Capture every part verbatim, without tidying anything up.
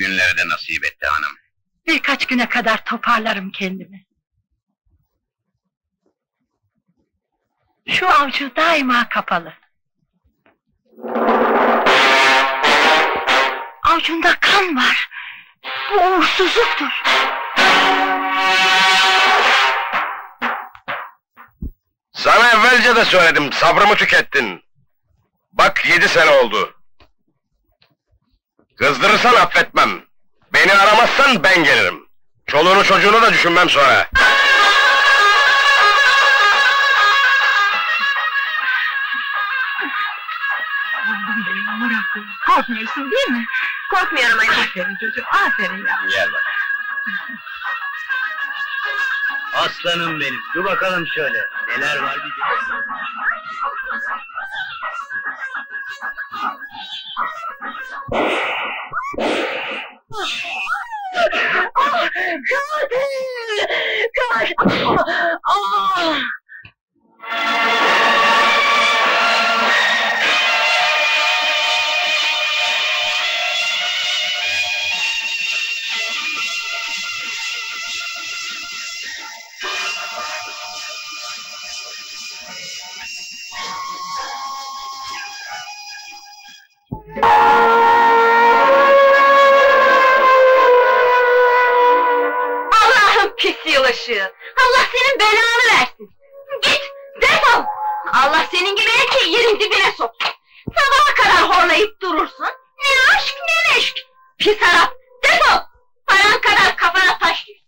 bugünlerde nasip etti hanım. Birkaç güne kadar toparlarım kendimi. Şu avcı daima kapalı. Avcunda kan var. Bu uğursuzluktur. Sana evvelce de söyledim, sabrımı tükettin. Bak yedi sene oldu. Kızdırırsan affetmem. Beni aramazsan ben gelirim. Çoluğunu çocuğunu da düşünmem sonra. Korkmuyorsun değil mi? Korkmuyorum anne. Aferin çocuğum, aferin ya. Gel bak. Aslanım benim, dur bakalım şöyle. Neler var diyeceğim. Kıvır! Kıvır! Aaa! Allah senin belanı versin. Git, defol. Allah senin gibi erkeği yerin dibine sok. Sabaha kadar horlayıp durursun. Ne aşk ne meşk. Pis harap, defol. Paran kadar kafana taş düşsün.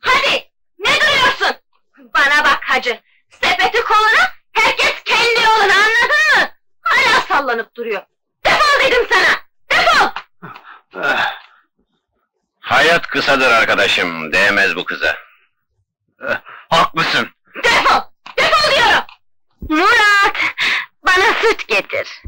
Hadi, ne duruyorsun? Bana bak hacı. Sepeti koluna, herkes kendi yoluna, anladın mı? Hala sallanıp duruyor. Defol dedim sana, defol. Hayat kısadır arkadaşım, değmez bu kıza. Eh, haklısın! Defol! Defol diyorum! Murat! Bana süt getir!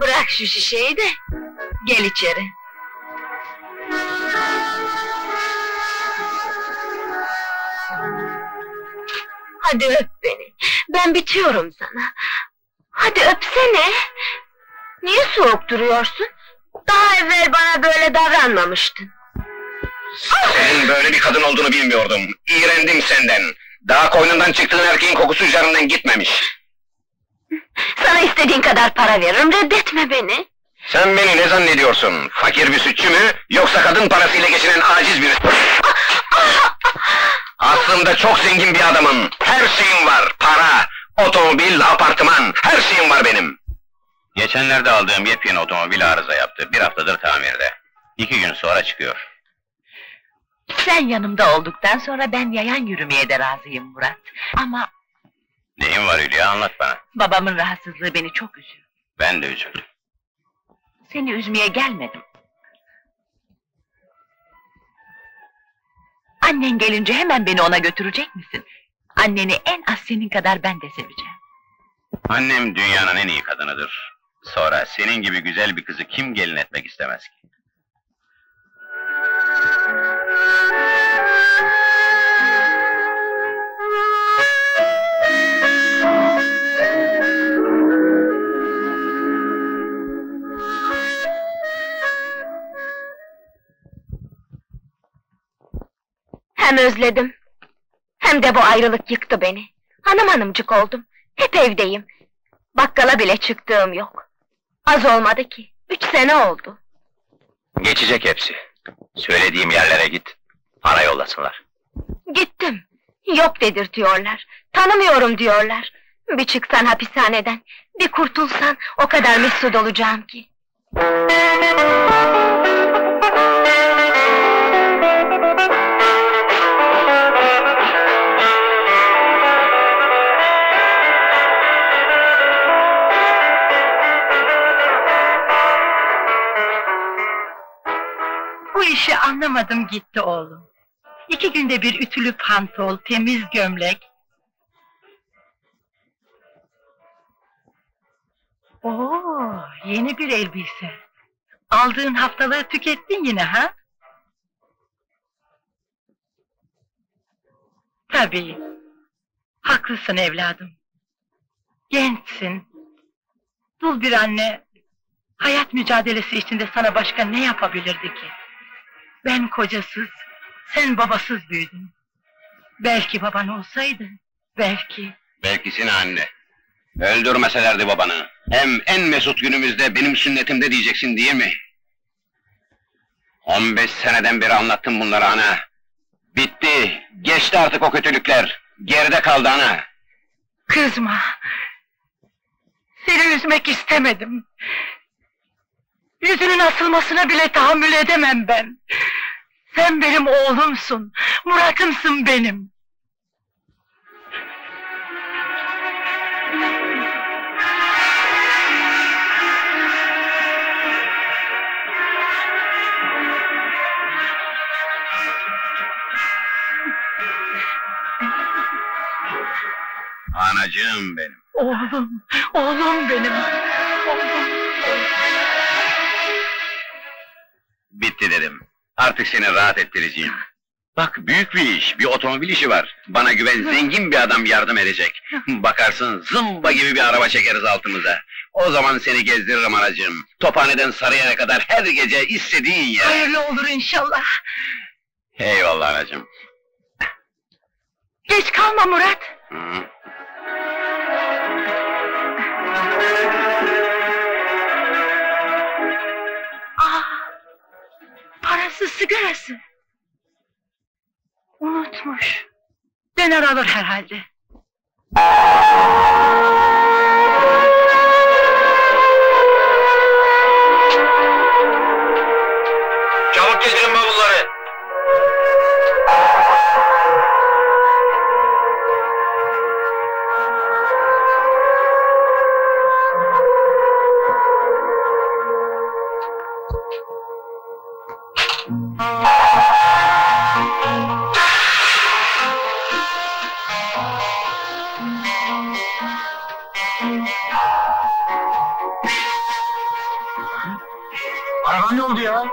Bırak şu şişeyi de, gel içeri! Hadi öp beni, ben bitiyorum sana. Hadi öpsene! Niye soğuk duruyorsun? Daha evvel bana böyle davranmamıştın. Senin böyle bir kadın olduğunu bilmiyordum. İğrendim senden. Daha koynundan çıktığın erkeğin kokusu üzerinden gitmemiş. Sana istediğin kadar para veririm, reddetme beni. Sen beni ne zannediyorsun? Fakir bir sütçü mü, yoksa kadın parasıyla geçinen aciz biri? Aslında çok zengin bir adamım. Her şeyim var. Para, otomobil, apartman, her şeyim var benim. Geçenlerde aldığım yepyeni otomobil arıza yaptı. Bir haftadır tamirde. İki gün sonra çıkıyor. Sen yanımda olduktan sonra ben yayan yürümeye de razıyım Murat. Ama... Neyin var Hülya, anlat bana. Babamın rahatsızlığı beni çok üzüyor. Ben de üzüldüm. Seni üzmeye gelmedim. Annen gelince hemen beni ona götürecek misin? Anneni en az senin kadar ben de seveceğim. Annem dünyanın en iyi kadınıdır. Sonra senin gibi güzel bir kızı kim gelin etmek istemez ki? Hem özledim, hem de bu ayrılık yıktı beni. Hanım hanımcık oldum, hep evdeyim. Bakkala bile çıktığım yok. Az olmadı ki, üç sene oldu. Geçecek hepsi. Söylediğim yerlere git, para yollasınlar. Gittim, yok dedirtiyorlar, tanımıyorum diyorlar. Bir çıksan hapishaneden, bir kurtulsan o kadar mesut olacağım ki. İşi anlamadım gitti oğlum. İki günde bir ütülü pantol, temiz gömlek. Oo, Oh, yeni bir elbise. Aldığın haftalığı tükettin yine ha? Tabii. Haklısın evladım. Gençsin. Dul bir anne, hayat mücadelesi içinde sana başka ne yapabilirdi ki? Ben kocasız, sen babasız büyüdün. Belki baban olsaydı, belki... Belkisine anne. Öldürmeselerdi babanı. Hem en mesut günümüzde benim sünnetimde diyeceksin değil mi? On beş seneden beri anlattım bunları ana. Bitti, geçti artık o kötülükler. Geride kaldı ana. Kızma. Seni üzmek istemedim. Yüzünün asılmasına bile tahammül edemem ben. Sen benim oğlumsun, Murat'ımsın benim. Anacığım benim. Oğlum, oğlum benim. Oğlum. Bitti dedim. Artık seni rahat ettireceğim. Bak büyük bir iş, bir otomobil işi var. Bana güven, zengin bir adam yardım edecek. Bakarsın zımba gibi bir araba çekeriz altımıza. O zaman seni gezdiririm anacığım. Tophane'den Sarıyer'e kadar her gece istediğin yer. Hayırlı olur inşallah. Eyvallah anacığım. Geç kalma Murat. Hı. Parası sigarası. Unutmuş. Döner alır herhalde. Çabuk getirin bavulları. Ne oldu ya?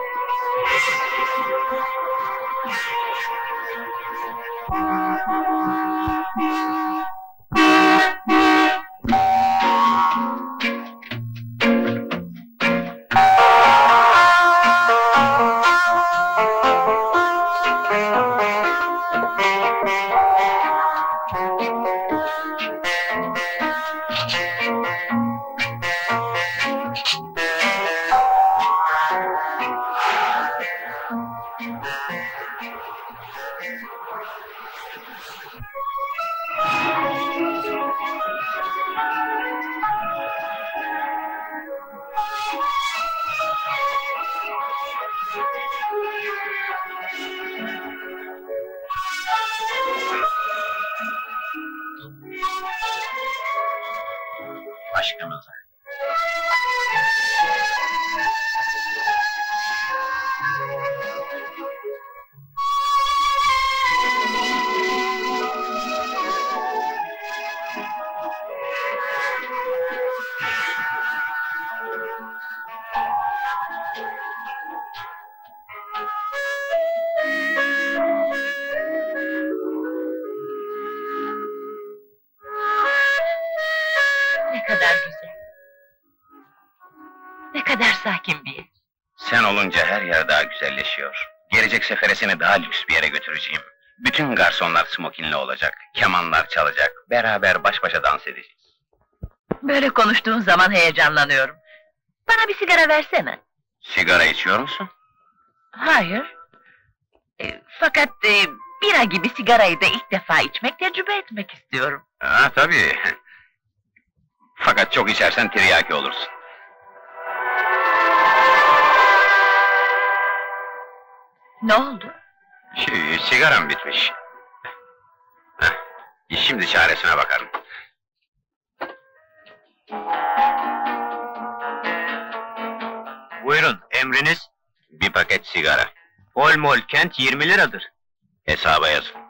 Aşkınıza. Sen olunca her yer daha güzelleşiyor. Gelecek sefere seni daha lüks bir yere götüreceğim. Bütün garsonlar smokinli olacak, kemanlar çalacak, beraber baş başa dans edeceğiz. Böyle konuştuğun zaman heyecanlanıyorum. Bana bir sigara versene. Sigara içiyor musun? Hayır. E, fakat e, bira gibi sigarayı da ilk defa içmek, tecrübe etmek istiyorum. Ha tabii. Fakat çok içersen tiryaki olursun. Ne oldu? Şey, sigaram bitmiş. Heh, şimdi çaresine bakarım. Buyurun, emriniz? Bir paket sigara. Olmol kent yirmi liradır. Hesaba yazın.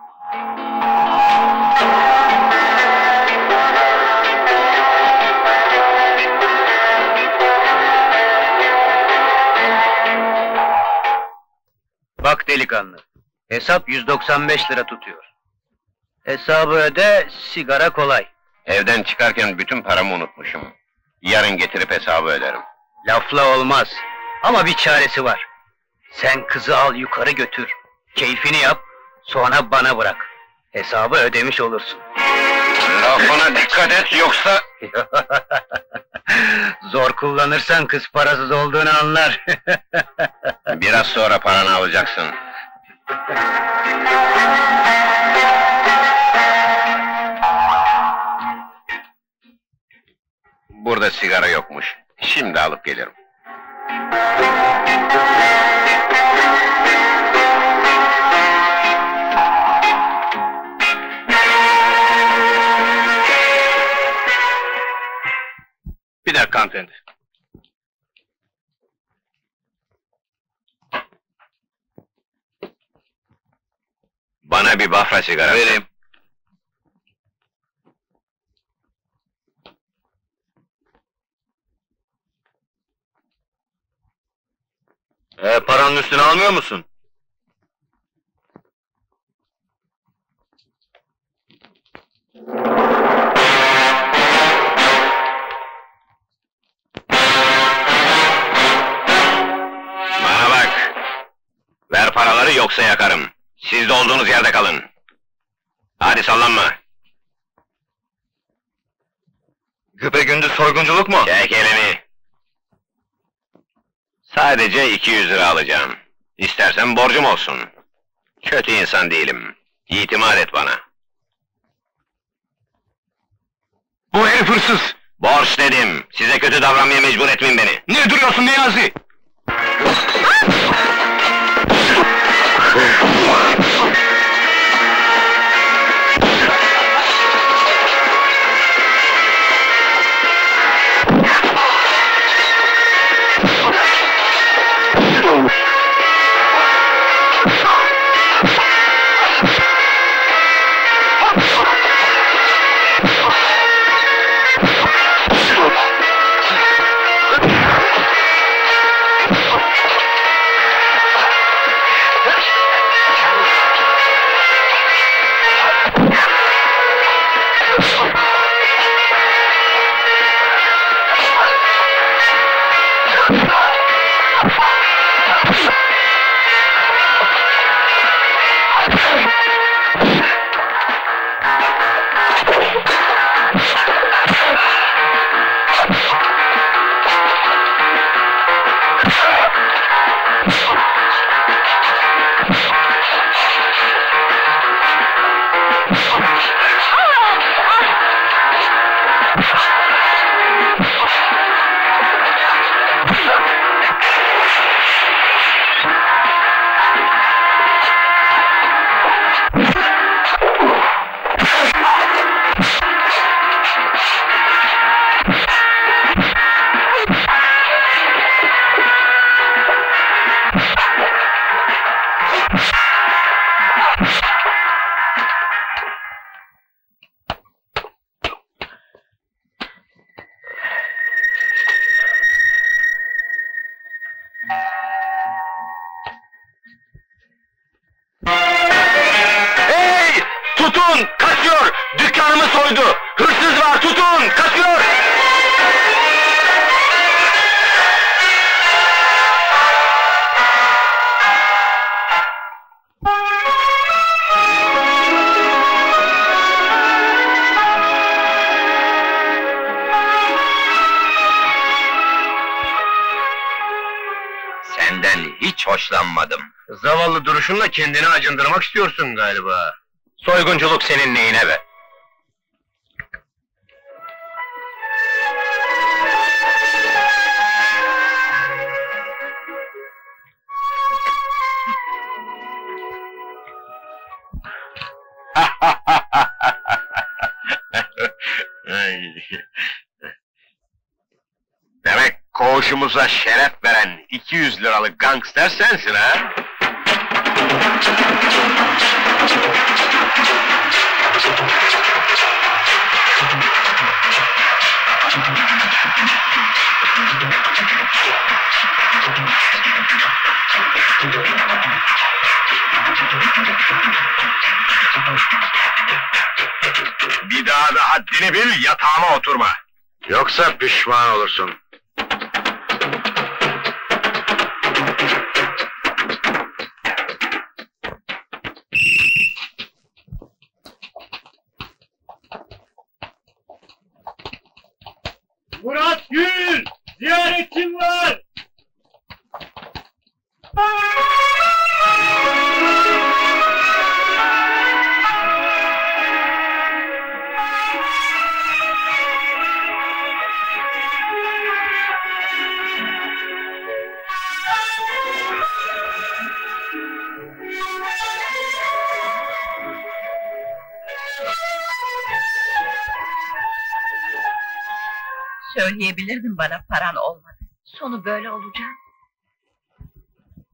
Bak delikanlı, hesap yüz doksan beş lira tutuyor. Hesabı öde, sigara kolay. Evden çıkarken bütün paramı unutmuşum. Yarın getirip hesabı öderim. Lafla olmaz, ama bir çaresi var. Sen kızı al yukarı götür, keyfini yap, sonra bana bırak. Hesabı ödemiş olursun. Lafına dikkat et, yoksa... Zor kullanırsan kız parasız olduğunu anlar. Biraz sonra paranı alacaksın. Burada sigara yokmuş. Şimdi alıp gelirim. Bir dakika hanımefendi. Bana bir Bafra sigara vereyim. Ee, paranın üstüne almıyor musun? Bana bak! Ver paraları yoksa yakarım. Siz de olduğunuz yerde kalın. Hadi sallanma! Güpegündüz soygunculuk mu? Çek elini! Sadece iki yüz lira alacağım. İstersen borcum olsun. Kötü insan değilim. İtimat et bana. Bu herif hırsız! Borç dedim! Size kötü davranmaya mecbur etmeyin beni! Ne duruyorsun Niyazi? Zavallı duruşunla kendini acındırmak istiyorsun galiba. Soygunculuk senin neyine be? Demek koğuşumuza şeref veren iki yüz liralık gangster sensin ha? haddini bil, yatağıma oturma. Yoksa pişman olursun. Murat Gül! Ziyaretçim var! Söyleyebilirdin bana, paran olmadı. Sonu böyle olacak.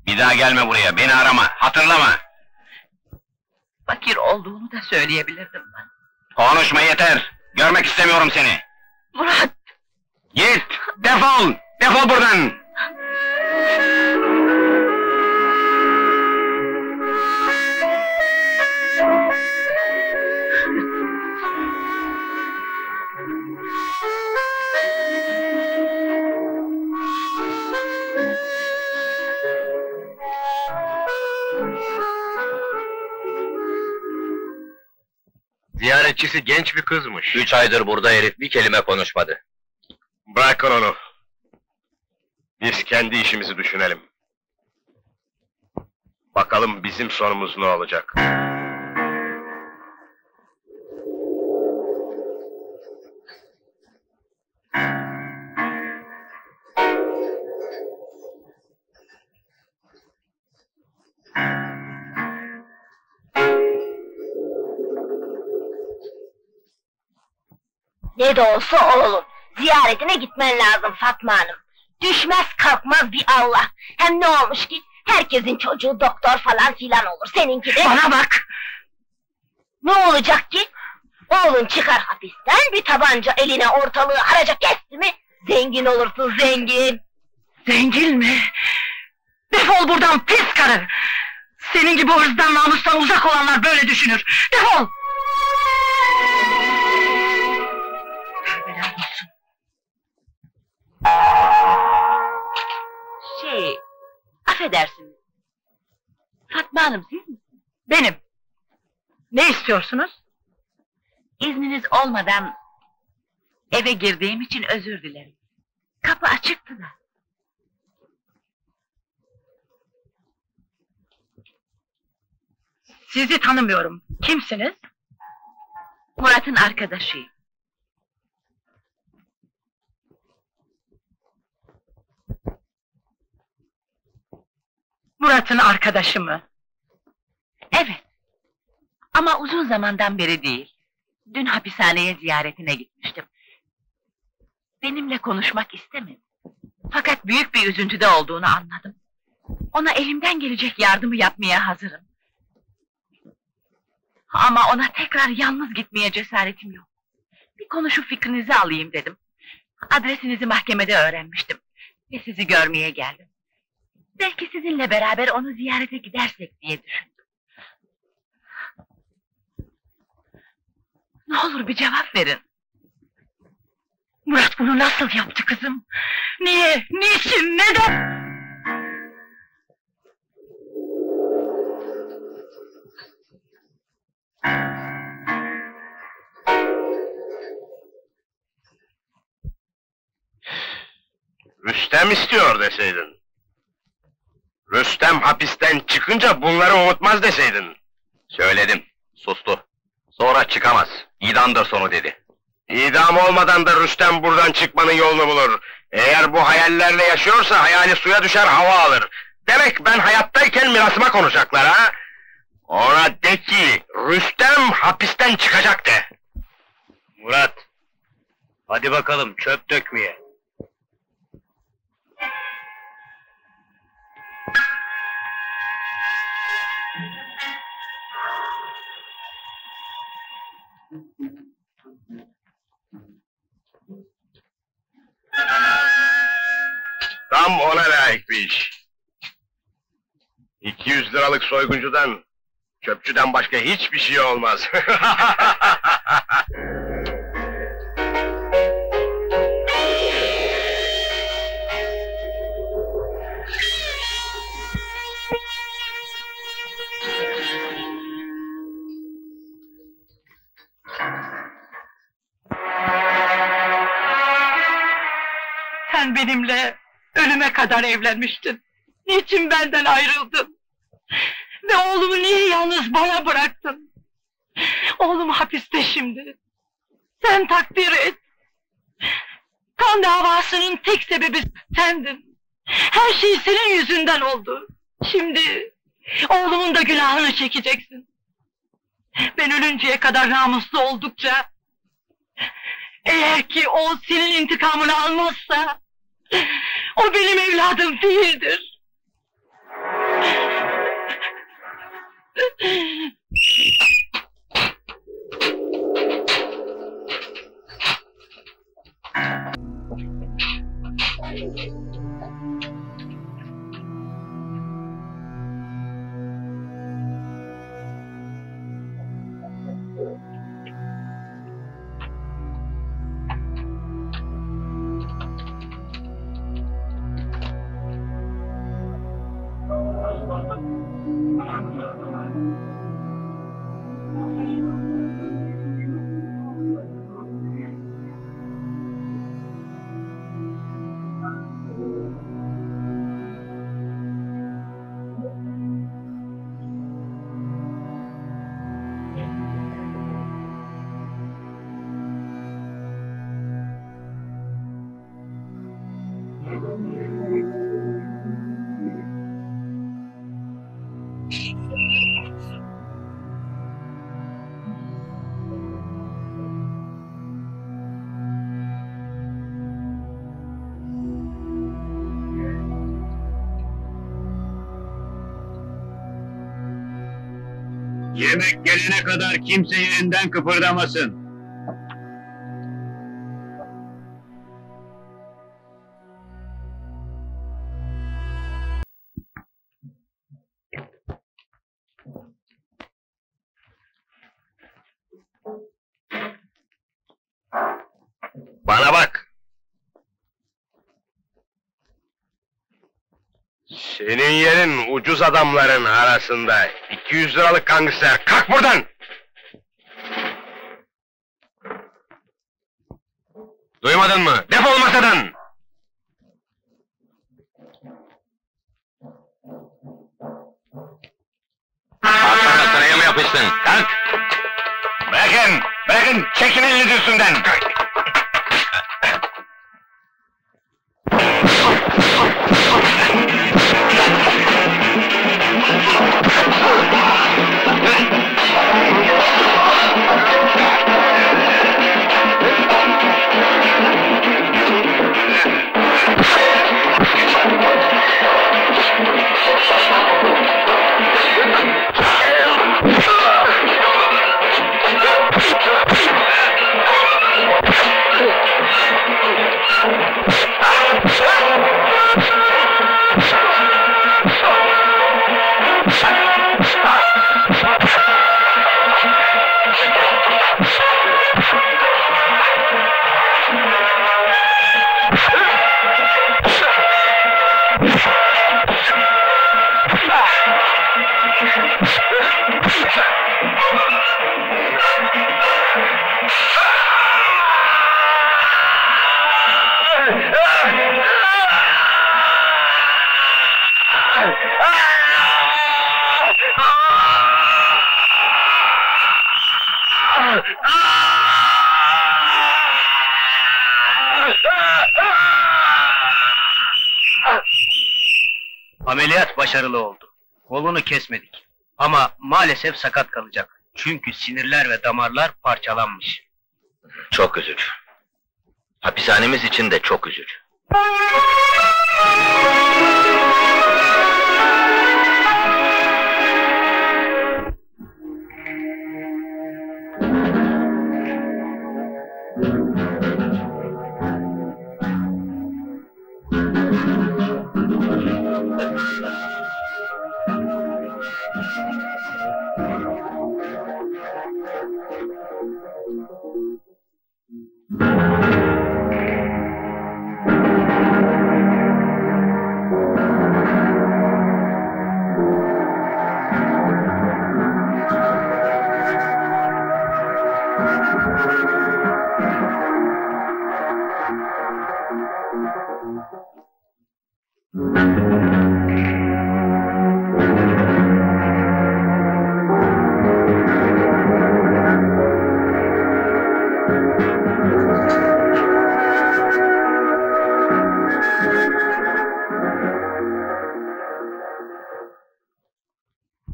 Bir daha gelme buraya, beni arama, hatırlama. Fakir olduğunu da söyleyebilirdim ben. Konuşma yeter, görmek istemiyorum seni. Murat! Git, defol, defol buradan! Ziyaretçisi genç bir kızmış. Üç aydır burada herif bir kelime konuşmadı. Bırakın onu. Biz kendi işimizi düşünelim. Bakalım bizim sonumuz ne olacak? Ne de olsa oğlum, ziyaretine gitmen lazım Fatma Hanım. Düşmez kalkmaz bir Allah. Hem ne olmuş ki, herkesin çocuğu doktor falan filan olur, seninki de... Bana bak! Ne olacak ki? Oğlun çıkar hapisten, bir tabanca eline ortalığı haraca kesti mi... Zengin olursun, zengin! Zengin mi? Defol buradan pis karı! Senin gibi hırsdan, namustan uzak olanlar böyle düşünür, defol! Şey, affedersiniz. Fatma Hanım siz misiniz? Benim. Ne istiyorsunuz? İzniniz olmadan eve girdiğim için özür dilerim. Kapı açıktı da. Sizi tanımıyorum. Kimsiniz? Murat'ın arkadaşıyım. Murat'ın arkadaşı mı? Evet. Ama uzun zamandan beri değil. Dün hapishaneye ziyaretine gitmiştim. Benimle konuşmak istemedi. Fakat büyük bir üzüntüde olduğunu anladım. Ona elimden gelecek yardımı yapmaya hazırım. Ama ona tekrar yalnız gitmeye cesaretim yok. Bir konuşup fikrinizi alayım dedim. Adresinizi mahkemede öğrenmiştim. Ve sizi görmeye geldim. Belki sizinle beraber onu ziyarete gidersek diye düşündüm. Ne olur bir cevap verin. Murat bunu nasıl yaptı kızım? Niye, niçin, neden? Rüstem istiyor deseydin. Rüstem hapisten çıkınca bunları unutmaz deseydin. Söyledim, sustu. Sonra çıkamaz, idamdır sonu dedi. İdam olmadan da Rüstem buradan çıkmanın yolunu bulur. Eğer bu hayallerle yaşıyorsa hayali suya düşer, hava alır. Demek ben hayattayken mirasıma konacaklar ha? Ona de ki, Rüstem hapisten çıkacak de. Murat, hadi bakalım çöp dökmeye. Tam ona layık bir iş. iki yüz liralık soyguncudan, çöpçüden başka hiçbir şey olmaz. benimle ölüme kadar evlenmiştin. Niçin benden ayrıldın? Ve oğlumu niye yalnız bana bıraktın? Oğlum hapiste şimdi. Sen takdir et. Kan davasının tek sebebi sendin. Her şey senin yüzünden oldu. Şimdi oğlumun da günahını çekeceksin. Ben ölünceye kadar namuslu oldukça, eğer ki o senin intikamını almazsa, o benim evladım değildir. Yemek gelene kadar kimse yerinden kıpırdamasın. Bana bak! Senin yerin ucuz adamların arasında. iki yüz liralık gangster, kalk buradan! Duymadın mı? Defol masadan! Kalk, sıraya mı yapıştın? Kalk! Bırakın! Bırakın! Çekin elinizi üstünden! Ameliyat başarılı oldu. Kolunu kesmedik. Ama maalesef sakat kalacak. Çünkü sinirler ve damarlar parçalanmış. Çok üzücü. Hapishanemiz için de çok üzücü.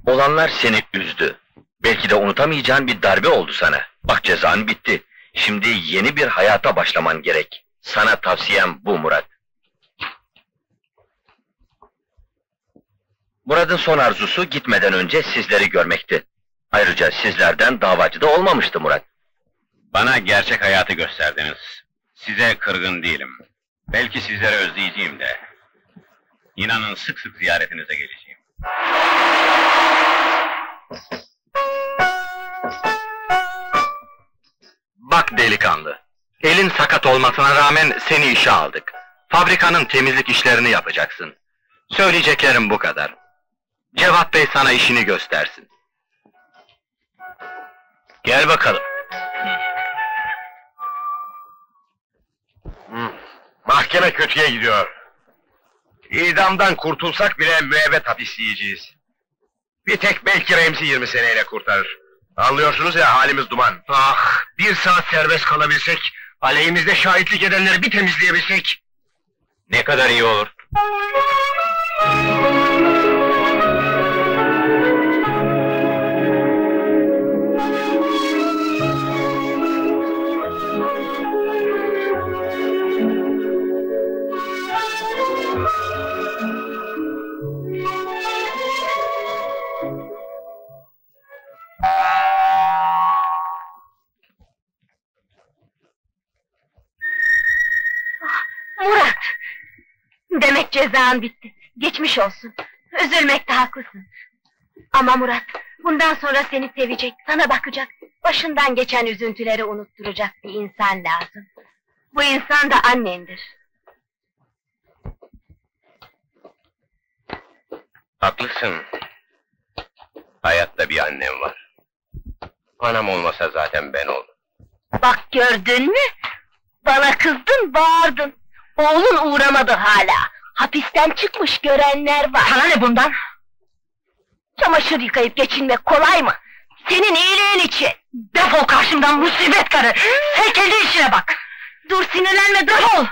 Olanlar seni üzdü. Belki de unutamayacağın bir darbe oldu sana. Bak, cezan bitti. Şimdi yeni bir hayata başlaman gerek. Sana tavsiyem bu Murat. Murat'ın son arzusu gitmeden önce sizleri görmekti. Ayrıca sizlerden davacı da olmamıştı Murat. Bana gerçek hayatı gösterdiniz. Size kırgın değilim. Belki sizleri özleyeceğim de. İnanın sık sık ziyaretinize geleceğim. Bak delikanlı, elin sakat olmasına rağmen seni işe aldık. Fabrikanın temizlik işlerini yapacaksın. Söyleyeceklerim bu kadar. Cevat Bey sana işini göstersin. Gel bakalım. Hmm. Mahkeme kötüye gidiyor. İdamdan kurtulsak bile müebbet hapis yiyeceğiz. Bir tek belki Remzi yirmi seneyle kurtarır. Anlıyorsunuz ya, halimiz duman. Ah, bir saat serbest kalabilsek, aleyhimizde şahitlik edenleri bir temizleyebilsek. Ne kadar iyi olur. Demek cezan bitti. Geçmiş olsun. Üzülmekte haklısın. Ama Murat, bundan sonra seni sevecek, sana bakacak, başından geçen üzüntüleri unutturacak bir insan lazım. Bu insan da annendir. Haklısın. Hayatta bir annem var. Anam olmasa zaten ben oldum. Bak gördün mü? Bana kızdın, bağırdın. Oğlun uğramadı hala. Hapisten çıkmış, görenler var. Sana ne bundan? Çamaşır yıkayıp geçinmek kolay mı? Senin iyiliğin için. Defol karşımdan musibet karı! Sen kendi işine bak! Dur, sinirlenme, defol!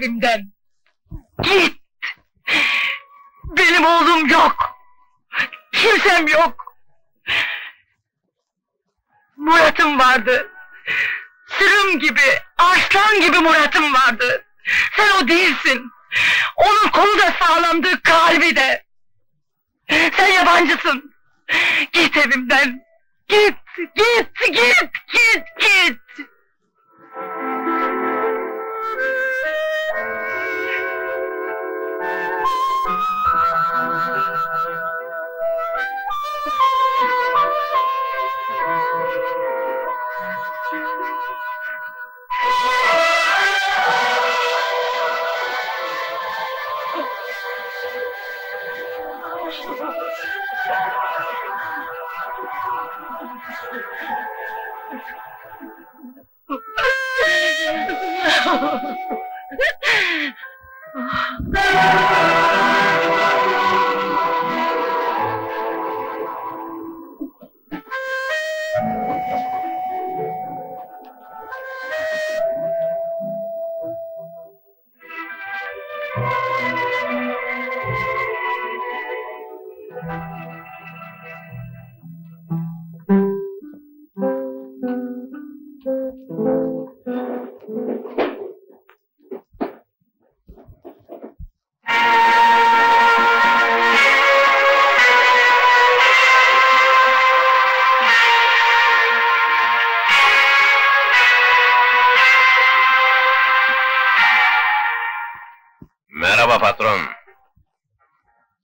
Evimden git! Benim oğlum yok! Kimsem yok! Murat'ım vardı! Sırım gibi, aslan gibi Murat'ım vardı! Sen o değilsin! Onun kolu da sağlamdı, kalbi de! Sen yabancısın! Git evimden! Git, git, git, git, git!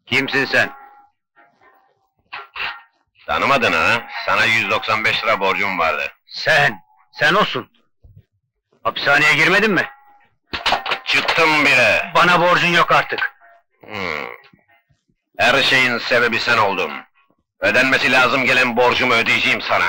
Kimsin sen? Tanımadın ha? Sana yüz doksan beş lira borcum vardı. Sen, sen olsun. Hapishaneye girmedin mi? Çıktım bile. Bana borcun yok artık. Hmm. Her şeyin sebebi sen oldun. Ödenmesi lazım gelen borcumu ödeyeceğim sana.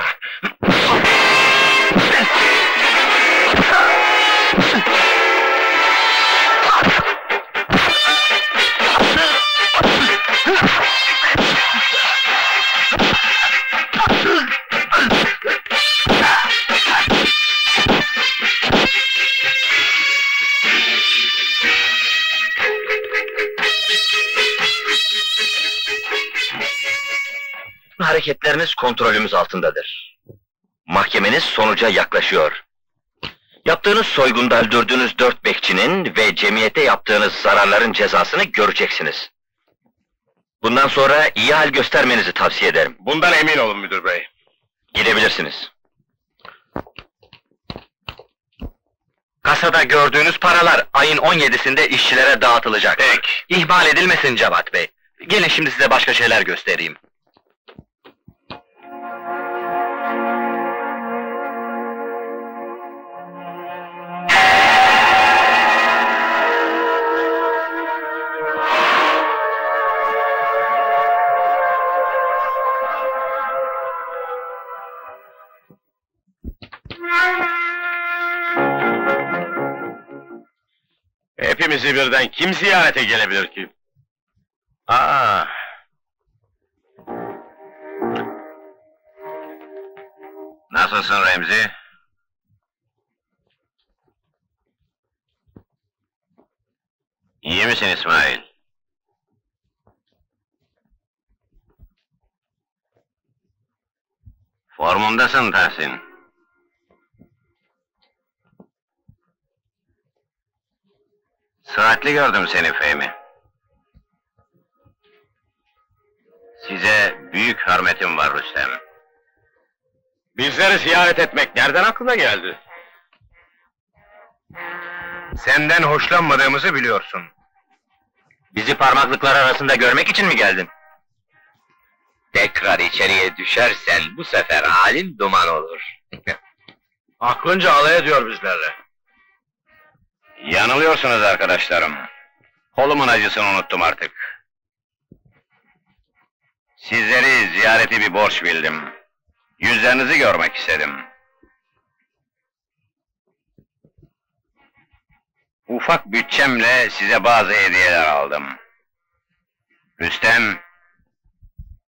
Hareketleriniz kontrolümüz altındadır. Mahkemeniz sonuca yaklaşıyor. Yaptığınız soygunda öldürdüğünüz dört bekçinin ve cemiyete yaptığınız zararların cezasını göreceksiniz. Bundan sonra iyi hal göstermenizi tavsiye ederim. Bundan emin olun müdür bey. Gidebilirsiniz. Kasada gördüğünüz paralar ayın on yedisinde işçilere dağıtılacak. Peki. İhmal edilmesin Cevat bey. Gelin şimdi size başka şeyler göstereyim. Hepimizi birden kim ziyarete gelebilir ki? Aa! Nasılsın Remzi? İyi misin İsmail? Formundasın Tahsin. Saatli gördüm seni Fehmi. Size büyük hürmetim var Rüstem. Bizleri ziyaret etmek nereden aklına geldi? Senden hoşlanmadığımızı biliyorsun. Bizi parmaklıklar arasında görmek için mi geldin? Tekrar içeriye düşersen bu sefer halin duman olur. Aklınca alay ediyor bizlerle. Yanılıyorsunuz arkadaşlarım. Kolumun acısını unuttum artık. Sizleri ziyareti bir borç bildim. Yüzlerinizi görmek istedim. Ufak bütçemle size bazı hediyeler aldım. Rüstem,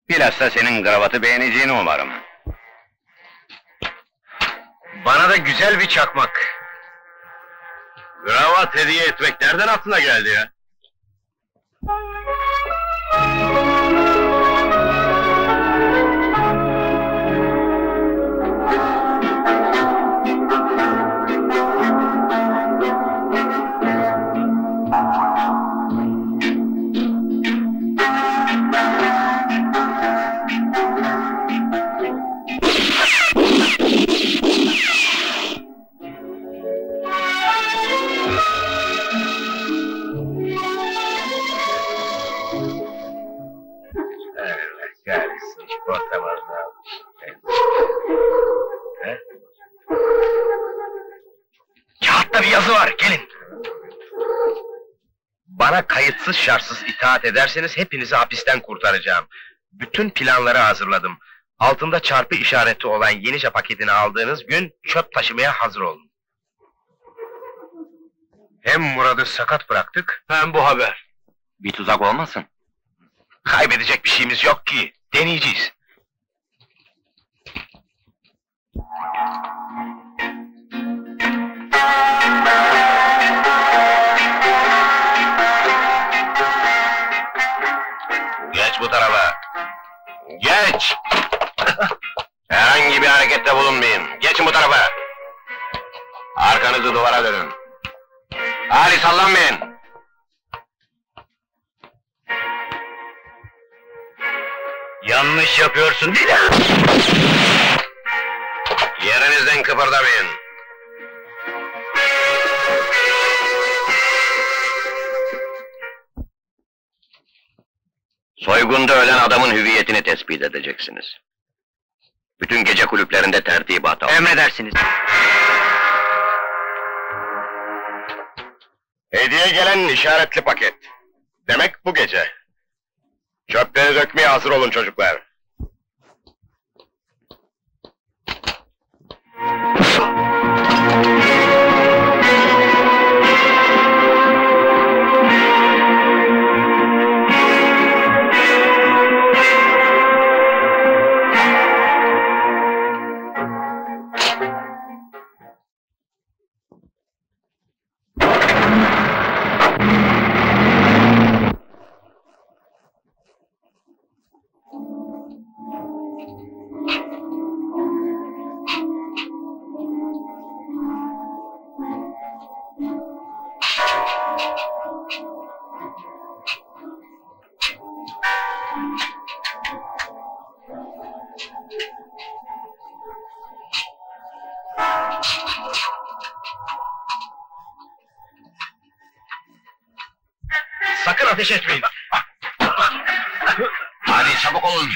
bilhassa senin kravatı beğeneceğini umarım. Bana da güzel bir çakmak. Kravat hediye etmek nereden aklına geldi ya? Bana kayıtsız şartsız itaat ederseniz hepinizi hapisten kurtaracağım. Bütün planları hazırladım. Altında çarpı işareti olan Yenice paketini aldığınız gün çöp taşımaya hazır olun. Hem Murad'ı sakat bıraktık, hem bu haber. Bir tuzak olmasın. Kaybedecek bir şeyimiz yok ki, deneyeceğiz. duvara dönün. Ali sallanmayın. Yanlış yapıyorsun. Yerinizden kıpırdamayın. Soygunda ölen adamın hüviyetini tespit edeceksiniz. Bütün gece kulüplerinde tertibat alın. Emredersiniz. Hediye gelen işaretli paket. Demek bu gece. Çöpleri dökmeye hazır olun çocuklar. Sakın ateş etmeyin. Hadi çabuk olun.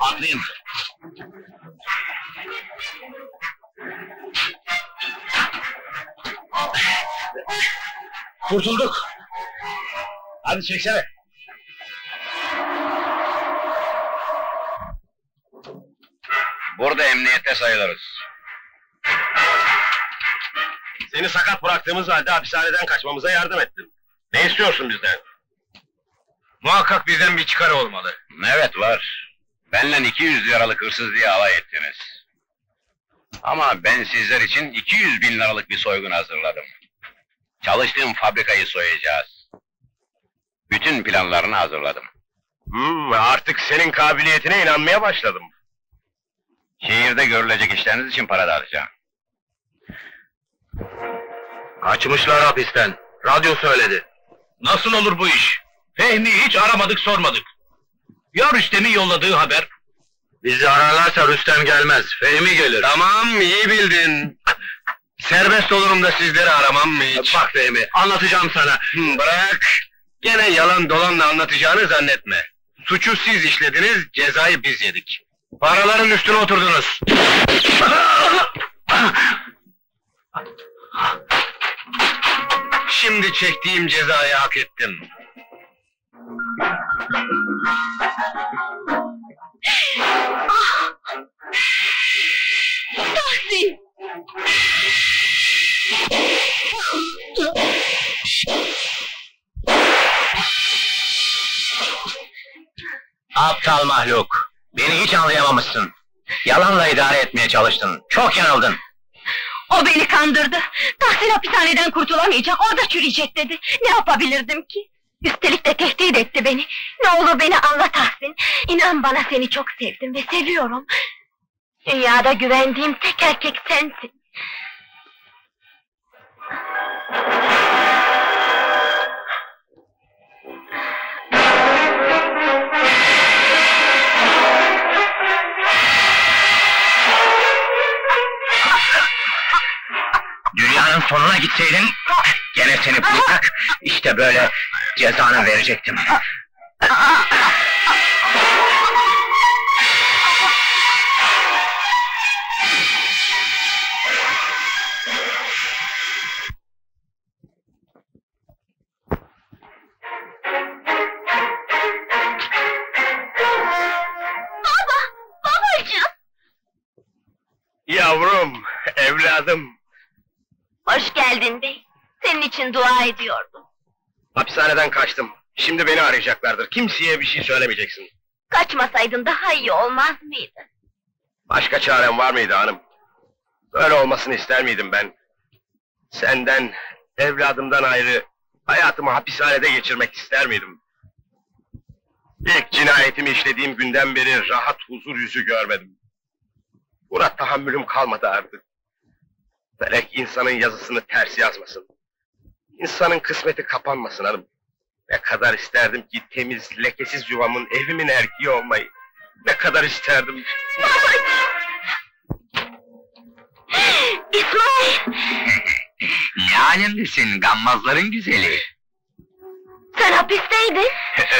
Atlayın. Kurtulduk. Hadi çeksene. Burada emniyette sayılırız. Seni sakat bıraktığımız halde hapishaneden kaçmamıza yardım ettin. Ne istiyorsun bizden? Muhakkak bizden bir çıkarı olmalı. Evet var. Benle iki yüz liralık hırsız diye alay ettiniz. Ama ben sizler için iki yüz bin liralık bir soygun hazırladım. Çalıştığım fabrikayı soyacağız. Bütün planlarını hazırladım. Hmm, artık senin kabiliyetine inanmaya başladım. Şehirde görülecek işleriniz için para da alacağım. Kaçmışlar hapisten. Radyo söyledi. Nasıl olur bu iş? Fehmi hiç aramadık sormadık. Ya Rüstem'in yolladığı haber? Bizi ararlarsa Rüstem gelmez. Fehmi gelir. Tamam iyi bildin. Serbest olurum da sizleri aramam mı hiç? Bak Fehmi anlatacağım sana. Hı, bırak. Gene yalan dolanla anlatacağını zannetme. Suçu siz işlediniz, cezayı biz yedik. Paraların üstüne oturdunuz. Şimdi çektiğim cezayı hak ettim. Ah! Tahsin! Aptal mahluk! Beni hiç anlayamamışsın. Yalanla idare etmeye çalıştın. Çok yanıldın. O beni kandırdı. Tahsin hapishaneden kurtulamayacak, orada çürüyecek dedi. Ne yapabilirdim ki? Üstelik de tehdit etti beni. Ne olur beni anla Tahsin. İnan bana seni çok sevdim ve seviyorum. Dünyada güvendiğim tek erkek sensin. Dünyanın sonuna gitseydin, gene seni bulacak, işte böyle cezana verecektim. Baba, babacığım! Yavrum, evladım! Hoş geldin bey. Senin için dua ediyordum. Hapishaneden kaçtım. Şimdi beni arayacaklardır. Kimseye bir şey söylemeyeceksin. Kaçmasaydın daha iyi olmaz mıydı? Başka çarem var mıydı hanım? Böyle olmasını ister miydim ben? Senden, evladımdan ayrı hayatımı hapishanede geçirmek ister miydim? İlk cinayetimi işlediğim günden beri rahat huzur yüzü görmedim. Buna tahammülüm kalmadı artık. Melek insanın yazısını ters yazmasın. İnsanın kısmeti kapanmasın hanım. Ne kadar isterdim ki temiz, lekesiz yuvamın, evimin erkeği olmayı. Ne kadar isterdim. İsmail! İsmail! Ne halimdesin, gammazların güzeli. Sen hapisteydin.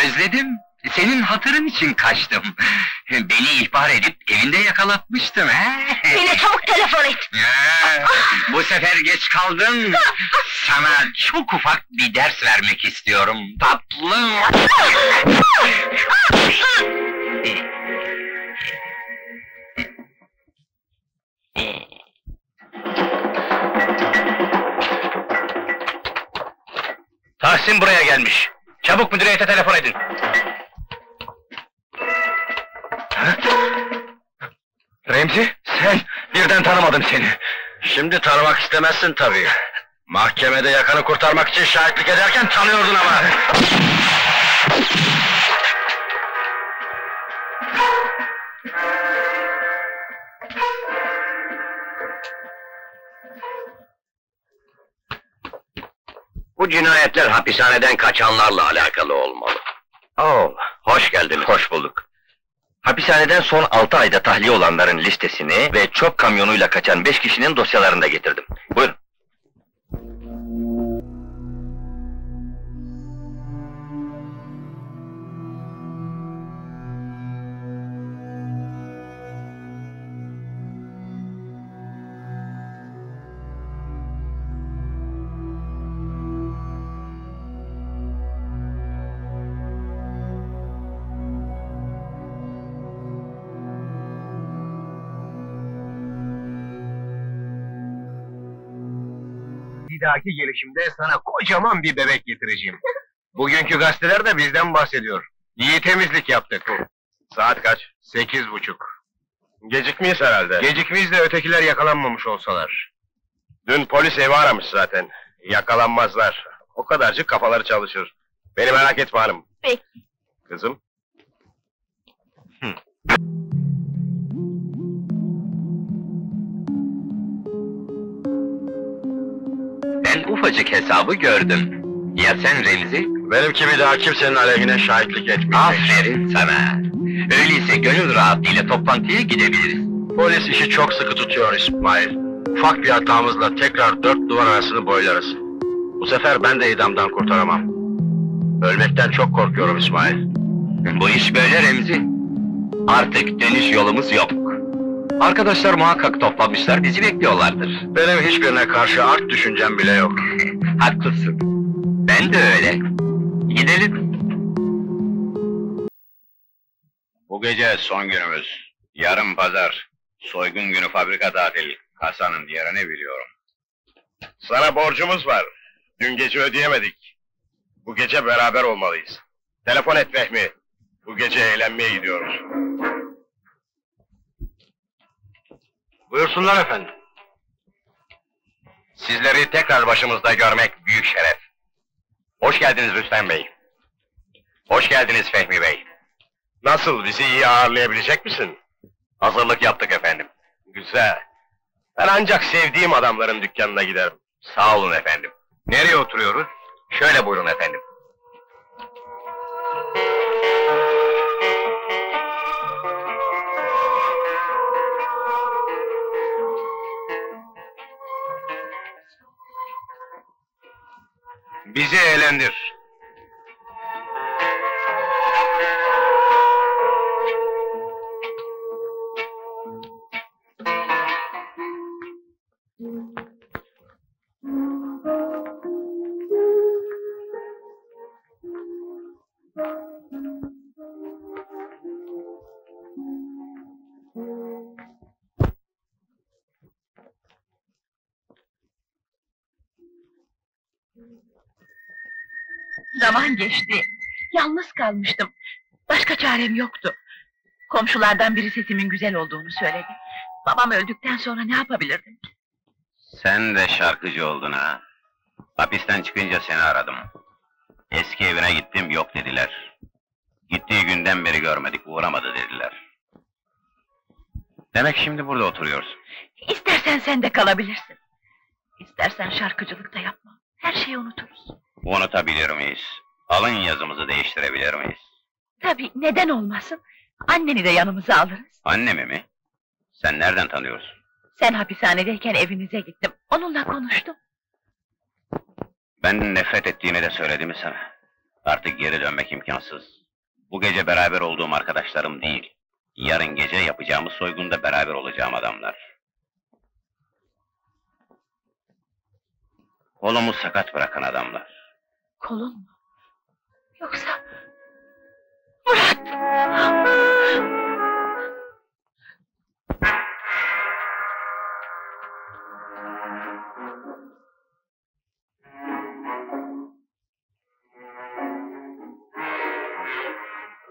Özledim. Senin hatırın için kaçtım. Beni ihbar edip evinde yakalatmıştım he. Beni çabuk telefon et. Ya, bu sefer geç kaldın. Sana çok ufak bir ders vermek istiyorum tatlım. Tahsin buraya gelmiş. Çabuk müdüriyete telefon edin. Remzi, sen! Birden tanımadım seni! Şimdi tanımak istemezsin tabii. Mahkemede yakanı kurtarmak için şahitlik ederken tanıyordun ama! Bu cinayetler hapishaneden kaçanlarla alakalı olmalı. Oo, hoş geldiniz. Hoş bulduk. Hapishaneden son altı ayda tahliye olanların listesini ve çöp kamyonuyla kaçan beş kişinin dosyalarını da getirdim. Buyurun. Bir dahaki gelişimde sana kocaman bir bebek getireceğim. Bugünkü gazeteler de bizden bahsediyor. İyi temizlik yaptık. Saat kaç? Sekiz buçuk. Gecikmeyiz herhalde. Gecikmeyiz de ötekiler yakalanmamış olsalar. Dün polis evi aramış zaten. Yakalanmazlar. O kadarcık kafaları çalışır. Beni merak etme hanım. Peki. Kızım. Hı. Ben ufacık hesabı gördüm. Ya sen Remzi? Benimki bir daha kimsenin aleyhine şahitlik etmeyecek. Aferin sana. Öyleyse gönül rahatlığıyla toplantıya gidebiliriz. Polis işi çok sıkı tutuyor İsmail. Ufak bir hatamızla tekrar dört duvar arasını boylarız. Bu sefer ben de idamdan kurtaramam. Ölmekten çok korkuyorum İsmail. Bu iş böyle Remzi. Artık dönüş yolumuz yok. Arkadaşlar muhakkak toplamışlar, bizi bekliyorlardır. Benim hiçbirine karşı art düşüncem bile yok. Haklısın. Ben de öyle. Gidelim. Bu gece son günümüz. Yarın pazar. Soygun günü fabrika tatil. Hasan'ın yerini biliyorum. Sana borcumuz var. Dün gece ödeyemedik. Bu gece beraber olmalıyız. Telefon et Fehmi. Bu gece eğlenmeye gidiyoruz. Buyursunlar efendim. Sizleri tekrar başımızda görmek büyük şeref. Hoş geldiniz Rüstem Bey. Hoş geldiniz Fehmi Bey. Nasıl, bizi iyi ağırlayabilecek misin? Hazırlık yaptık efendim. Güzel. Ben ancak sevdiğim adamların dükkanına giderim. Sağ olun efendim. Nereye oturuyoruz? Şöyle buyurun efendim. Bizi eğlendir. Zaman geçti. Yalnız kalmıştım. Başka çarem yoktu. Komşulardan biri sesimin güzel olduğunu söyledi. Babam öldükten sonra ne yapabilirdim ki? Sen de şarkıcı oldun ha. Hapisten çıkınca seni aradım. Eski evine gittim, yok dediler. Gittiği günden beri görmedik, uğramadı dediler. Demek şimdi burada oturuyorsun. İstersen sen de kalabilirsin. İstersen şarkıcılık da yapma. Her şeyi unuturuz. Unutabilir miyiz? Alın yazımızı değiştirebilir miyiz? Tabii, neden olmasın? Anneni de yanımıza alırız. Annemi mi? Sen nereden tanıyorsun? Sen hapishanedeyken evinize gittim. Onunla konuştum. Ben nefret ettiğini de söyledim mi sana? Artık geri dönmek imkansız. Bu gece beraber olduğum arkadaşlarım değil. Yarın gece yapacağımız soygunda beraber olacağım adamlar. Kolumu sakat bırakan adamlar. Kolun mu? Yoksa... Murat!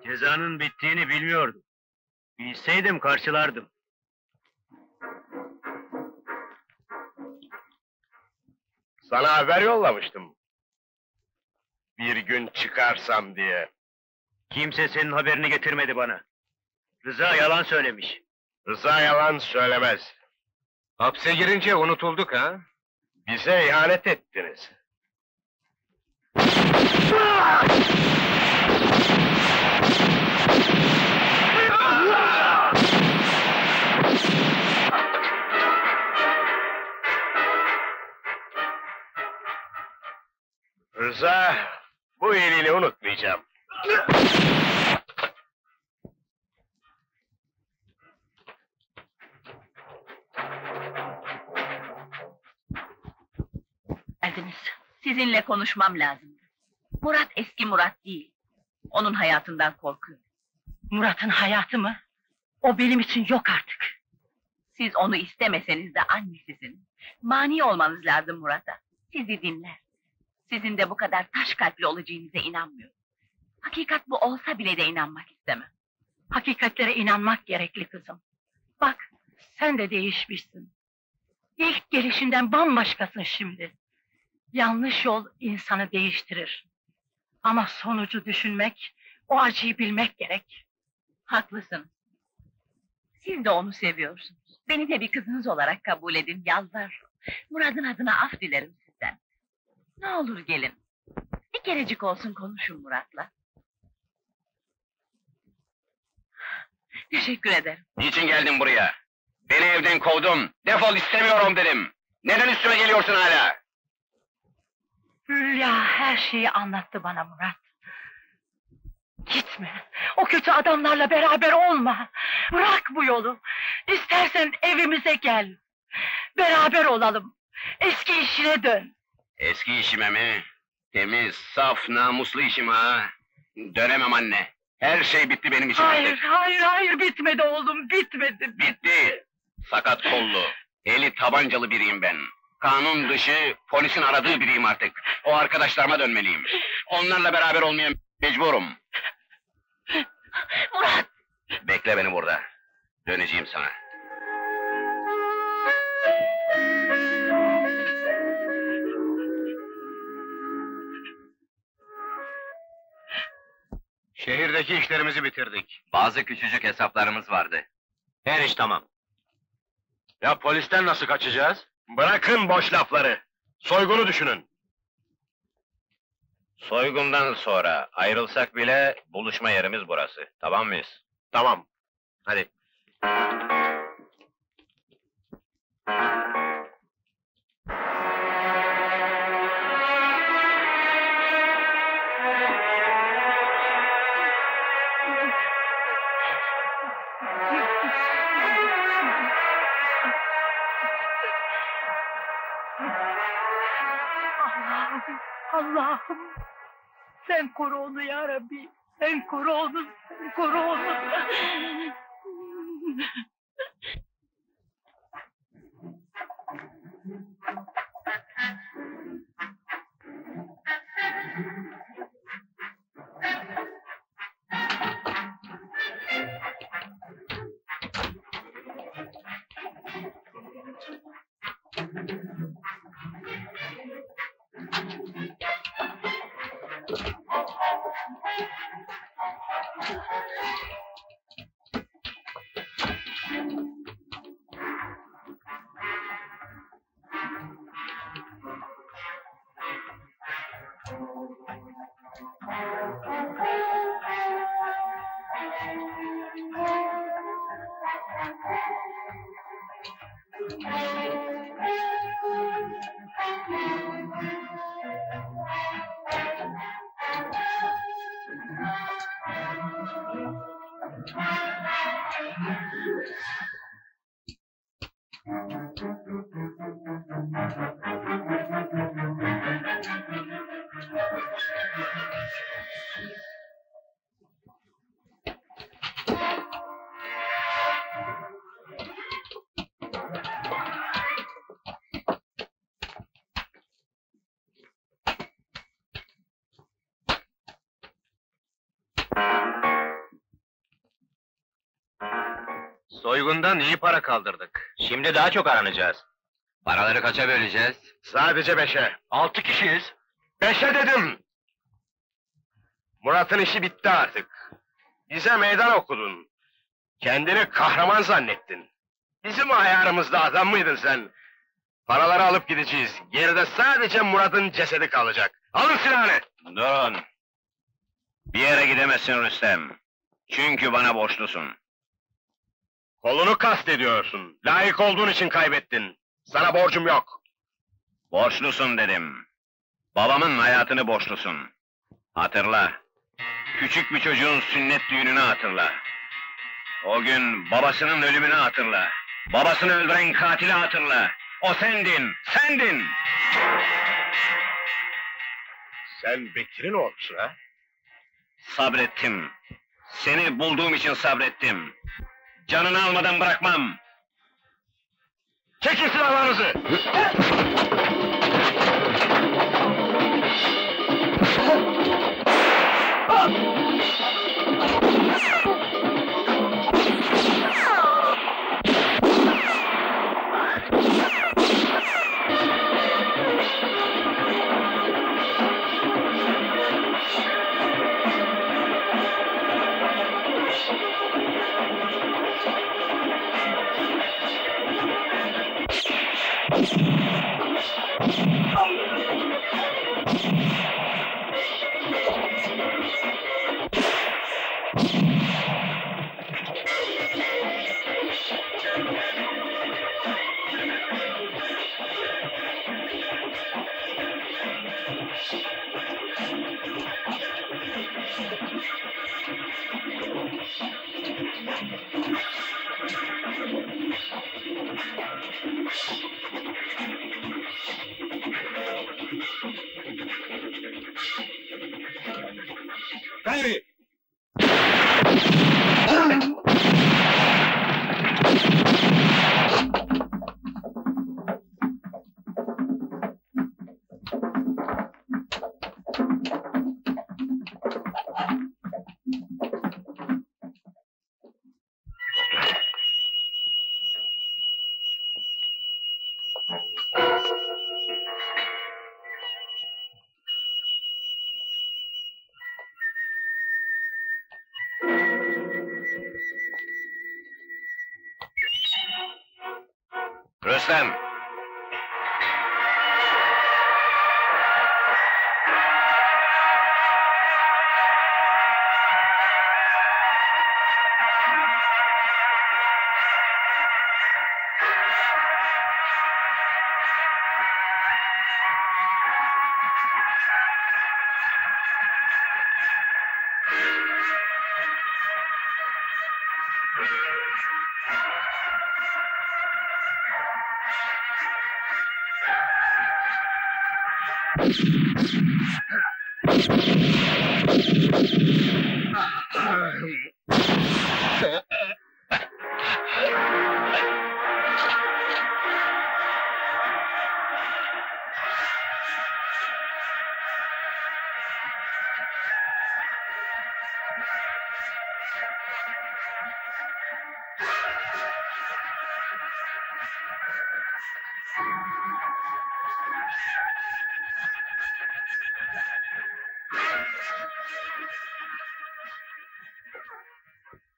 Cezanın bittiğini bilmiyordum. Bilseydim karşılardım. Sana haber yollamıştım. Bir gün çıkarsam diye. Kimse senin haberini getirmedi bana. Rıza yalan söylemiş. Rıza yalan söylemez. Hapse girince unutulduk ha? Bize ihanet ettiniz. Rıza, bu iyiliğini unutmayacağım. Ediniz, sizinle konuşmam lazımdı. Murat eski Murat değil. Onun hayatından korkuyorum. Murat'ın hayatı mı? O benim için yok artık. Siz onu istemeseniz de annesisiniz. Mani olmanız lazım Murat'a. Sizi dinler. Sizin de bu kadar taş kalpli olacağınıza inanmıyorum. Hakikat bu olsa bile de inanmak istemem. Hakikatlere inanmak gerekli kızım. Bak, sen de değişmişsin. İlk gelişinden bambaşkasın şimdi. Yanlış yol insanı değiştirir. Ama sonucu düşünmek, o acıyı bilmek gerek. Haklısın. Siz de onu seviyorsunuz. Beni de bir kızınız olarak kabul edin, yalvarırım. Murad'ın adına af dilerim sizden. Ne olur gelin. Bir kerecik olsun konuşun Murat'la. Teşekkür ederim. Niçin geldin buraya? Beni evden kovdum. Defol istemiyorum dedim. Neden üstüme geliyorsun hala? Hülya her şeyi anlattı bana Murat. Gitme. O kötü adamlarla beraber olma. Bırak bu yolu. İstersen evimize gel. Beraber olalım. Eski işine dön. Eski işime mi? Temiz, saf, namuslu işim ha! Dönemem anne! Her şey bitti benim için. Hayır, artık. hayır, hayır! Bitmedi oğlum, bitmedi! Bitti! Sakat kollu, eli tabancalı biriyim ben. Kanun dışı, polisin aradığı biriyim artık. O arkadaşlarıma dönmeliyim. Onlarla beraber olmaya mecburum. Murat! Bekle beni burada. Döneceğim sana. Şehirdeki işlerimizi bitirdik. Bazı küçücük hesaplarımız vardı. Her iş tamam. Ya polisten nasıl kaçacağız? Bırakın boş lafları! Soygunu düşünün! Soygundan sonra ayrılsak bile buluşma yerimiz burası. Tamam mıyız? Tamam. Hadi. Allah'ım, sen koru onu ya Rabbi, sen koru onu, sen koru onu. Soygundan iyi para kaldırdık. Şimdi daha çok aranacağız. Paraları kaça böleceğiz? Sadece beşe. Altı kişiyiz. Beşe dedim! Murat'ın işi bitti artık. Bize meydan okudun. Kendini kahraman zannettin. Bizim ayarımızda adam mıydın sen? Paraları alıp gideceğiz. Geride sadece Murat'ın cesedi kalacak. Alın silahını! Durun! Bir yere gidemezsin Rüstem. Çünkü bana borçlusun. Kolunu kastediyorsun. Layık olduğun için kaybettin. Sana borcum yok. Borçlusun dedim. Babamın hayatını borçlusun. Hatırla. Küçük bir çocuğun sünnet düğününü hatırla. O gün babasının ölümünü hatırla. Babasını öldüren katili hatırla. O sendin, sendin! Sen Bekir'in oğlusun ha? Sabrettim. Seni bulduğum için sabrettim. Canını almadan bırakmam! Çekin silahlarınızı!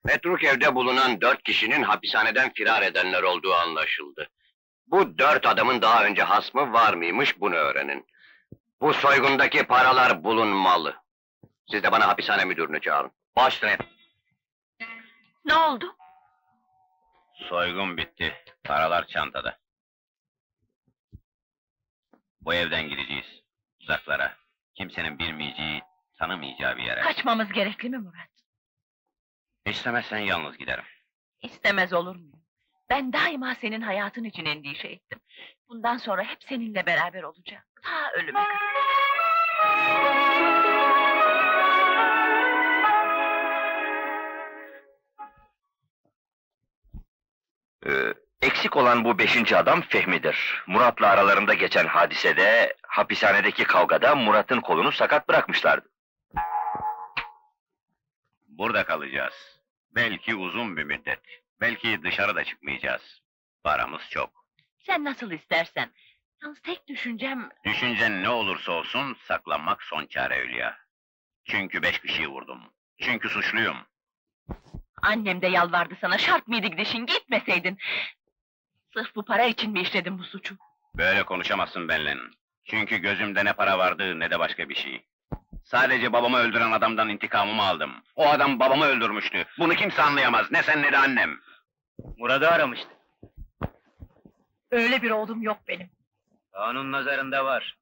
Petrukev'de bulunan dört kişinin hapishaneden firar edenler olduğu anlaşıldı. Bu dört adamın daha önce hasmı var mıymış bunu öğrenin. Bu soygundaki paralar bulunmalı. Siz de bana hapishane müdürünü çağırın. Başlayın. Ne oldu? Soygun bitti. Paralar çantada. Bu evden gideceğiz. Uzaklara. Kimsenin bilmeyeceği, tanımayacağı bir yere. Kaçmamız gerekli mi Murat? İstemezsen yalnız giderim. İstemez olur mu? Ben daima senin hayatın için endişe ettim. Bundan sonra hep seninle beraber olacağım. Ta ölüme kadar. Ee, eksik olan bu beşinci adam Fehmi'dir. Murat'la aralarında geçen hadisede, hapishanedeki kavgada Murat'ın kolunu sakat bırakmışlardı. Burada kalacağız. Belki uzun bir müddet. Belki dışarıda çıkmayacağız. Paramız çok. Sen nasıl istersen. Yalnız tek düşüncem... Düşüncen ne olursa olsun saklanmak son çare Hülya. Çünkü beş kişiyi vurdum. Çünkü suçluyum. Annem de yalvardı sana, şart mıydı gidişin, gitmeseydin. Sırf bu para için mi işledin bu suçu? Böyle konuşamazsın benimle. Çünkü gözümde ne para vardı ne de başka bir şey. Sadece babamı öldüren adamdan intikamımı aldım. O adam babamı öldürmüştü. Bunu kimse anlayamaz, ne sen ne de annem. Murat'ı aramıştı. Öyle bir oğlum yok benim. Kanun nazarında var.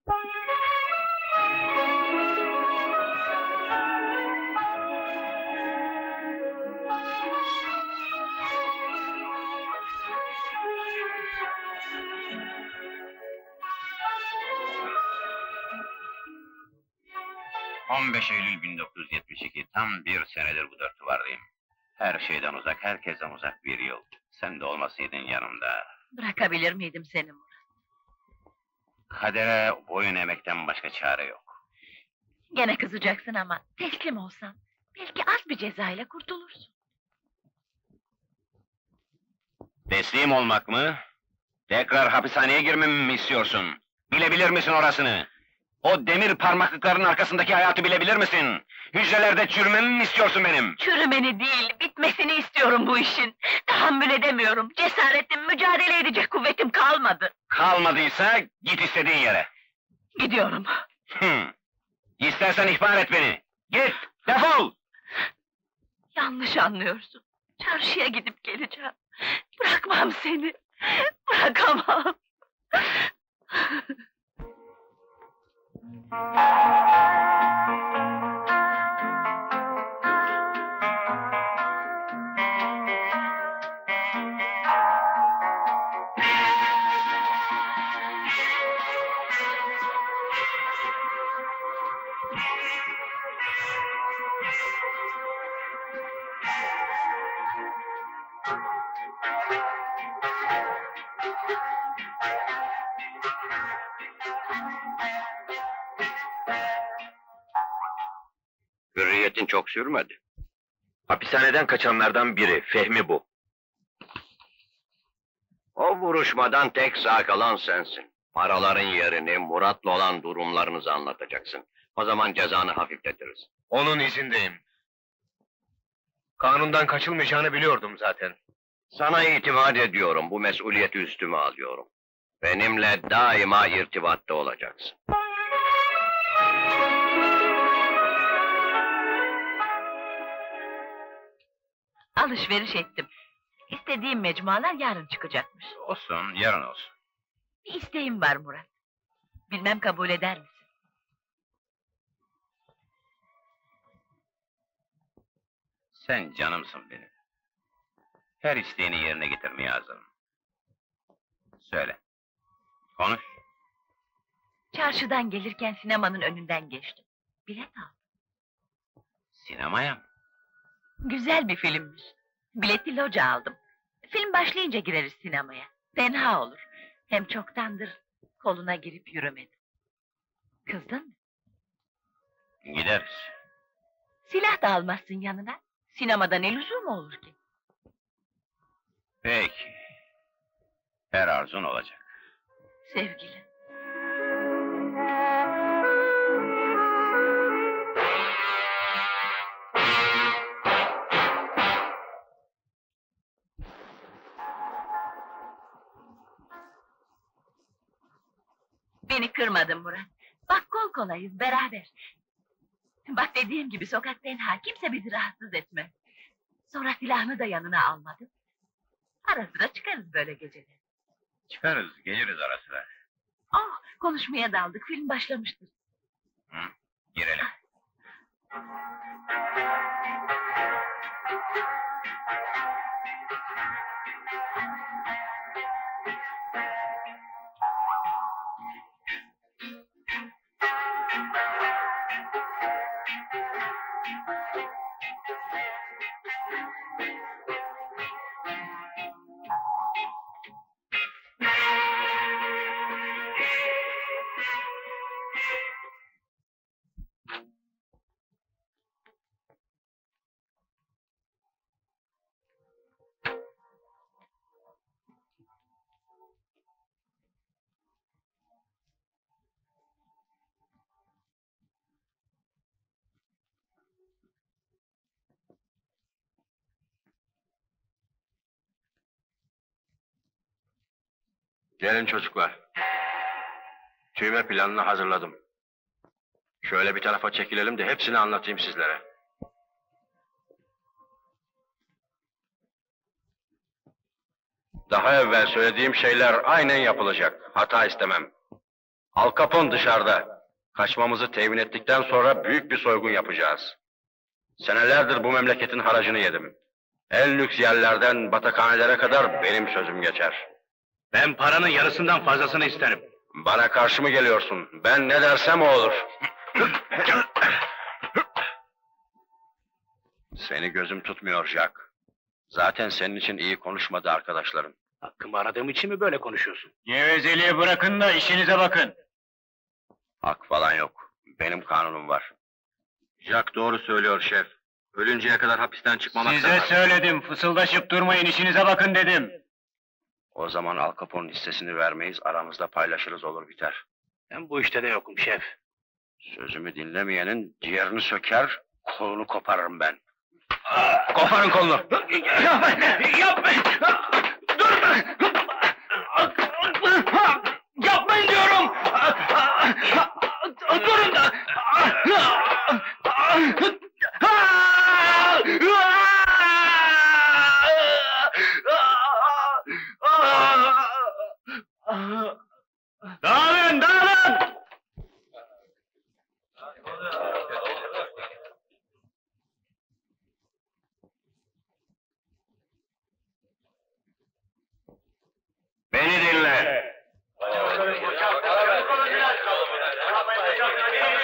on beş Eylül bin dokuz yüz yetmiş iki, tam bir senedir bu dört duvardayım. Her şeyden uzak, herkesten uzak bir yıl. Sen de olmasaydın yanımda. Bırakabilir miydim seni Murat? Kadere boyun eğmekten başka çare yok. Gene kızacaksın ama teslim olsan belki az bir cezayla kurtulursun. Teslim olmak mı? Tekrar hapishaneye girmemi mi istiyorsun? Bilebilir misin orasını? O demir parmaklıkların arkasındaki hayatı bilebilir misin? Hücrelerde çürümemi mi istiyorsun benim? Çürümeni değil, bitmesini istiyorum bu işin. Tahammül edemiyorum, cesaretim, mücadele edecek kuvvetim kalmadı. Kalmadıysa git istediğin yere. Gidiyorum. Hı. İstersen ihbar et beni. Git, defol! Yanlış anlıyorsun. Çarşıya gidip geleceğim. Bırakmam seni. Bırakamam. Hürriyetin çok sürmedi. Hapishaneden kaçanlardan biri, Fehmi bu. O vuruşmadan tek sağ kalan sensin. Paraların yerini, Murat'la olan durumlarınızı anlatacaksın. O zaman cezanı hafifletiriz. Onun izindeyim. Kanundan kaçılmayacağını biliyordum zaten. Sana itimat ediyorum, bu mesuliyeti üstüme alıyorum. Benimle daima irtibatta olacaksın. Alışveriş ettim. İstediğim mecmualar yarın çıkacakmış. Olsun, yarın olsun. Bir isteğim var Murat. Bilmem kabul eder misin? Sen canımsın benim. Her isteğini yerine getirmeye hazırım. Söyle. Konuş. Çarşıdan gelirken sinemanın önünden geçtim. Bilet aldım. Sinemaya mı? Güzel bir filmmiş. Bileti loca aldım. Film başlayınca gireriz sinemaya. Fena olur. Hem çoktandır koluna girip yürümedim. Kızdın mı? Gideriz. Silah da almazsın yanına. Sinemada ne lüzum olur ki? Peki. Her arzun olacak. Sevgilim. Beni kırmadın Murat. Bak kol kolayız, beraber. Bak dediğim gibi sokak tenha, kimse bizi rahatsız etmez. Sonra silahını da yanına almadın. Ara sıra çıkarız böyle geceleri. Çıkarız, geliriz ara sıra. Oh, konuşmaya daldık, film başlamıştır. Hı, girelim. Gelin çocuklar. Tüyme planını hazırladım. Şöyle bir tarafa çekilelim de hepsini anlatayım sizlere. Daha evvel söylediğim şeyler aynen yapılacak. Hata istemem. Al Capone dışarıda. Kaçmamızı temin ettikten sonra büyük bir soygun yapacağız. Senelerdir bu memleketin haracını yedim. En lüks yerlerden batakhanelere kadar benim sözüm geçer. Ben paranın yarısından fazlasını isterim. Bana karşı mı geliyorsun? Ben ne dersem o olur. Seni gözüm tutmuyor Jack. Zaten senin için iyi konuşmadı arkadaşların. Hakkımı aradığım için mi böyle konuşuyorsun? Gevezeliği bırakın da işinize bakın. Hak falan yok. Benim kanunum var. Jack doğru söylüyor şef. Ölünceye kadar hapisten çıkmamak lazım. Size söyledim. Fısıldaşıp durmayın, işinize bakın dedim. O zaman Al Capone'un hissesini vermeyiz, aramızda paylaşırız, olur biter. Ben bu işte de yokum şef. Sözümü dinlemeyenin ciğerini söker, kolunu koparırım ben. Aa, koparın kolunu! Yapma! Yapmayın! Durun! Yapmayın diyorum! Durun da! Dağılın, dağılın! Beni dinle.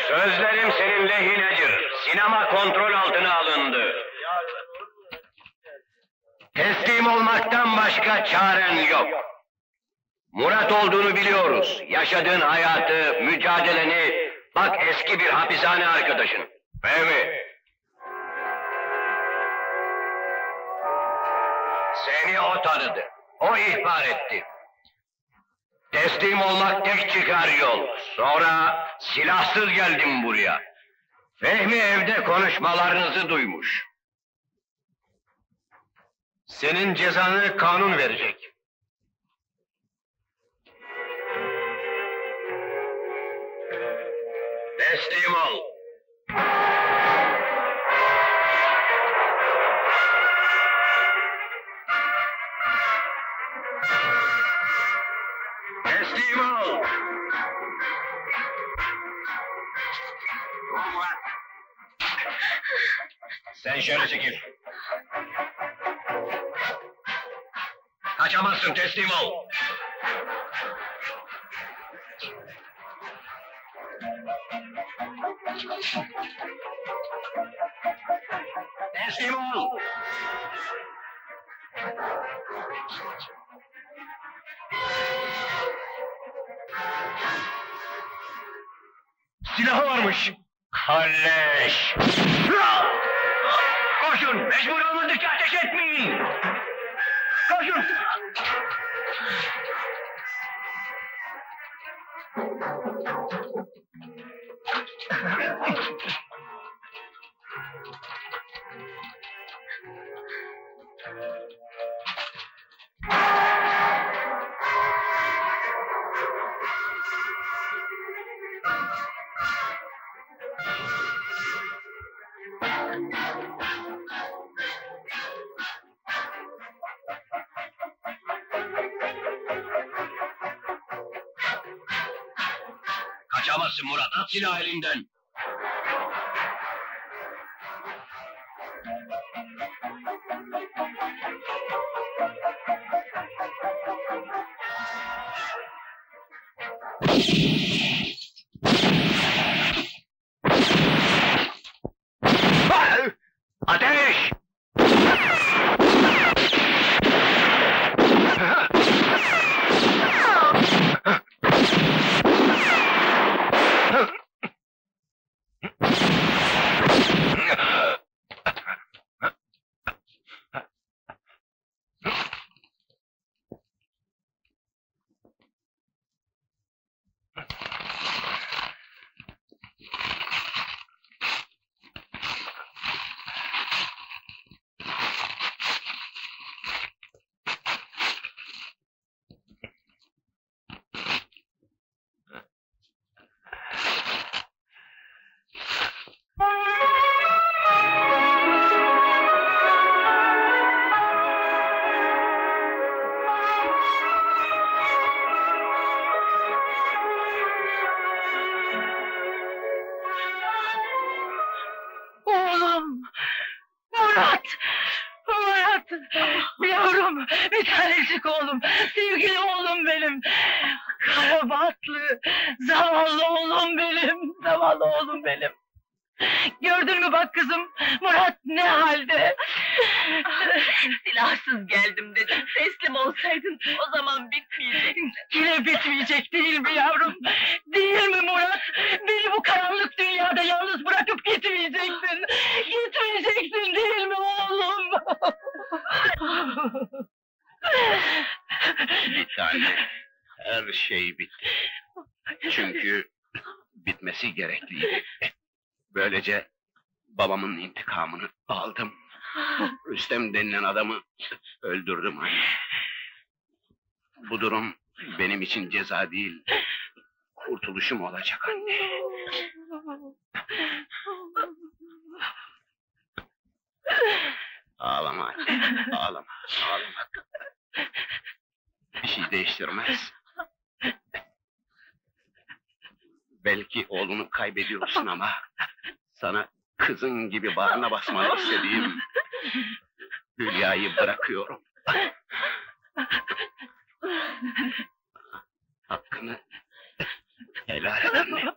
Sözlerim senin lehinedir. Sinema kontrol altına alındı. Teslim olmaktan başka çaren yok. Murat olduğunu biliyoruz. Yaşadığın hayatı, mücadeleni, bak eski bir hapishane arkadaşın. Fehmi. Seni o tanıdı. O ihbar etti. Teslim olmak tek çıkar yol. Sonra silahsız geldim buraya. Fehmi evde konuşmalarınızı duymuş. Senin cezanı kanun verecek. Teslim ol. Teslim ol. Sen şöyle çekil. Kaçamazsın, teslim ol. Teslim ol! Silahı varmış! Kalleş! Koşun! Mecbur olmadıkça ateş etmeyin! Koşun! Kaçamazsın Murat, at silahı elinden! Thank you. Ateş! Denilen adamı öldürdüm anne. Bu durum benim için ceza değil, kurtuluşum olacak anne. Ağlama anne, ağlama, ağlama. Bir şey değiştirmez. Belki oğlunu kaybediyorsun ama sana kızın gibi bağrına basmanı istediğim Hülya'yı bırakıyorum. Hakkını helal et anne.